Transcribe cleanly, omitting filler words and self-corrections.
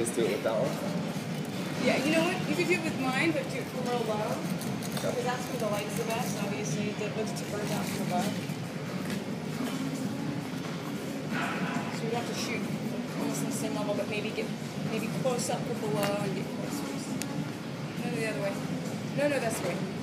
just do it with that one? Yeah, you know what? You could do it with mine, but do it from real low. Because okay. That's where the light's the best, obviously. It looks to burn out from above. So you'd have to shoot almost in the same level, but maybe close up or below and get closer. No, the other way. No, that's the way.